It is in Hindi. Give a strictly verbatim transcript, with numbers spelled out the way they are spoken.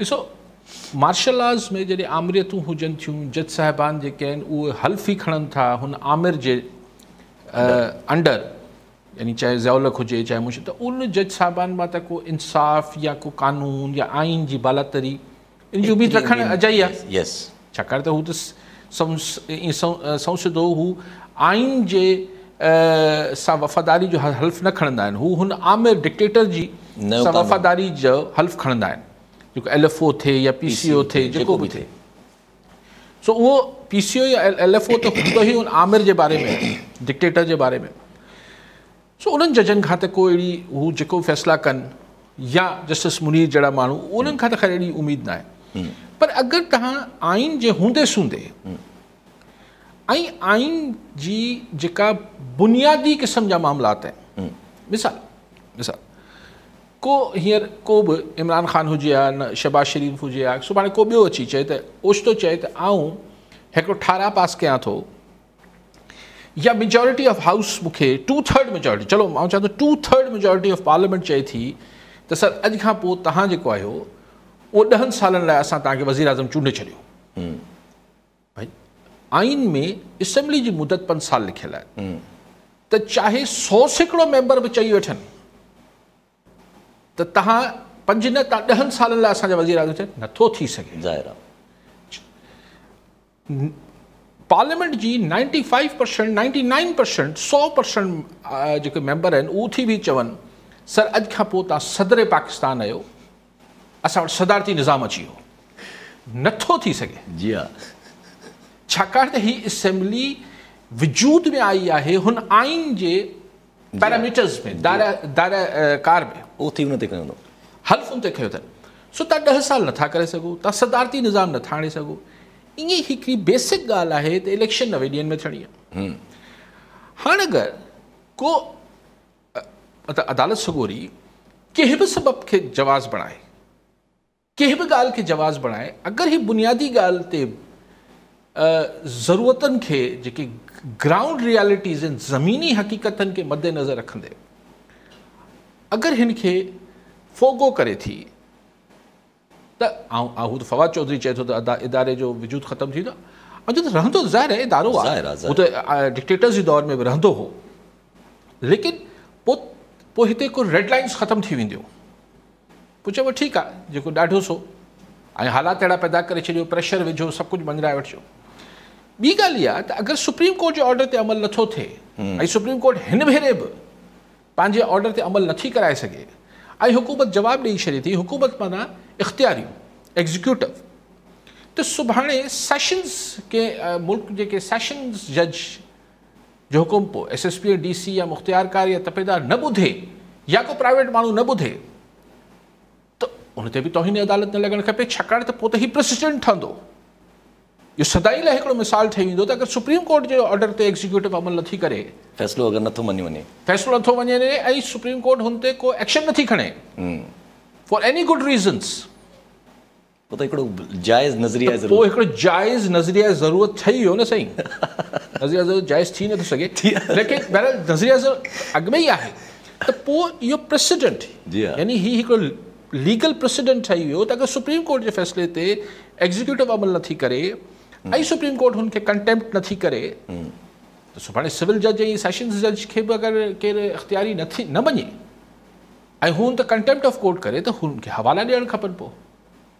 ॾिसो मार्शल लॉज़ में जॾहिं आमरियतूं हुजनि थियूं, जज साहिबान जेके आहिनि उहे हल्फ़ी खणनि था हुन आमिर जे अंडर, यानी चाहे ज़िया-उल-हक़ हुजे चाहे मुश, त उन जज साहिबान मां त को इंसाफ़ या को कानून या आइन जी बालातरी इन जो बि रखणु अजाई आहे। यस, छाकाणि त हू त संसदो हू आइन जे सां वफ़ादारी जो हल्फ़ न खणंदा आहिनि, हू हुन आमिर डिक्टेटर जी वफ़ादारी जो हल्फ़ खणंदा आहिनि, जेको एल एफ ओ थे या पी सी ओ थे जेको बि थे। सो उहो पी सी ओ या एल एफ ओ त हूंदो ई हुन आमिर जे बारे में, डिक्टेटर जे बारे में। सो उन्हनि जजनि खां त को अहिड़ी हू जेको फ़ैसिला कनि या जस्टिस मुनीर जहिड़ा माण्हू, उन्हनि खां त ख़ैर अहिड़ी उमेद न आहे। पर अगरि तव्हां आइन जे हूंदे सूंदे ऐं आइन जी जेका बुनियादी क़िस्म जा मामलात आहिनि, मिसाल मिसाल को हींअर को बि इमरान ख़ान हुजे या न शहबाज़ शरीफ़ हुजे या सुभाणे को ॿियो अची चए त ओचितो चए त आऊं हिकिड़ो ठाराह पास कयां थो या मेजॉरिटी ऑफ हाउस मूंखे टू थर्ड मेजॉरिटी, चलो मां चवां थो two third majority of parliament चए थी त सर अॼु खां पोइ तव्हां जेको आहियो उहो ॾहनि सालनि लाइ असां तव्हांखे वज़ीर आज़म चूंडे छॾियो। भाई आइन में असेंबली जी मुदत पंज साल लिखियल आहे, त चाहे सौ सैकड़ो मेंबर बि चई वठनि त तव्हां पंज न तव्हां ॾहनि सालनि लाइ असांजा वज़ीर आज़म थियनि, नथो थी सघे। ज़ाहिर आहे पार्लियामेंट जी ninety five percent ninety nine percent सौ परसेंट जेके मेंबर आहिनि उहे थी बि चवनि सर अॼु खां पोइ तव्हां सदर पाकिस्तान आहियो, असां वटि सदारती निज़ाम अची वियो, नथो थी सघे। जी हा, छाकाणि त हीअ असेंबली वजूद में आई आहे हुन आइन जे पैरामीटर्स में, दायरा दायरा कार में हल्फ़ुनि ते खयो अथनि। सो तव्हां ॾह साल नथा करे सघो, तव्हां सदारती निज़ाम नथा आणे सघो। ईअं हिकिड़ी बेसिक ॻाल्हि आहे त इलेक्शन नवे ॾींहंनि में थियणी आहे। हाणे अगरि को अदालत सगोरी कंहिं बि सबब खे जवाज़ बणाए, कंहिं बि ॻाल्हि खे जवाज़ बणाए, अगरि हीअ बुनियादी ॻाल्हि ते ज़रूरतनि खे जेके ग्राउंड रियलिटीज़ आहिनि, ज़मीनी हक़ीक़तनि खे मदेनज़र रखंदे अगरि हिन खे फोगो करे थी त आऊं आऊं त फवाद चौधरी चए थो त इदारे जो वजूद ख़त्म थी वेंदो आहे। अॼु त रहंदो, ज़ाहिर आहे इदारो आहे, उहो त डिक्टेटर्स जे दौर में बि रहंदो हो, लेकिन पोइ पोइ हिते को रेड लाइन्स ख़त्म थी वेंदियूं। पोइ चइबो ठीकु आहे जेको ॾाढो सो, ऐं हालात अहिड़ा पैदा करे छॾियो, प्रेशर विझो, सभु कुझु मंझराए वठिजो। ॿी ॻाल्हि इहा त अगरि सुप्रीम कोर्ट जे ऑर्डर ते अमल नथो थिए ऐं सुप्रीम कोर्ट हिन भेरे बि पंहिंजे ऑर्डर ते अमल नथी कराए सघे ऐं हुकूमत जवाबु ॾेई छॾे थी, हुकूमत माना इख़्तियारियूं एग्ज़ीक्यूटिव, त सुभाणे सेशन्स के मुल्क जेके सेशन्स जज जो हुकुम पोइ S S P D C या मुख़्तियारकार या तपेदार न ॿुधे या को प्राइवेट माण्हू न ॿुधे त उन ते बि तौहीन अदालत न लॻणु खपे। छाकाणि त पोइ त हीउ प्रेसिडेंट ठहंदो, इहो सदाई लाइ हिकिड़ो मिसाल ठही वेंदो त अगरि सुप्रीम कोर्ट जे ऑर्डर ते एग्ज़ीक्यूटिव अमल नथी करे, फ़ैसिलो अगरि नथो मञी वञे, फ़ैसिलो नथो मञी वञे ऐं सुप्रीम कोर्ट हुन ते को एक्शन नथी खणे फॉर एनी गुड रीज़न्स, पोइ त हिकिड़ो जाइज़ नज़रिया ज़रूरत पोइ हिकिड़ो जाइज़ नज़रिया ज़रूरत ठही वियो न सही नज़रिया ज़रूरत जाइज़ थी नथो सघे, लेकिन बहरहाल नज़रिया ज़रूरत अॻु में ई आहे। त पोइ इहो प्रेसिडेंट, यानी हीउ हिकिड़ो लीगल प्रेसिडेंट ठही वियो त अगरि सुप्रीम कोर्ट जे फ़ैसिले ते एग्ज़ीक्यूटिव अमल नथी करे ऐं सुप्रीम कोर्ट हुनखे कंटेम्प्ट नथी करे त सुभाणे सिविल जज ऐं सेशन्स जज खे बि अगरि केरु इख़्तियारी नथी न मञे ऐं हू त कंटेम्प्ट ऑफ कोर्ट करे त हुनखे हवाला ॾियणु खपनि। पोइ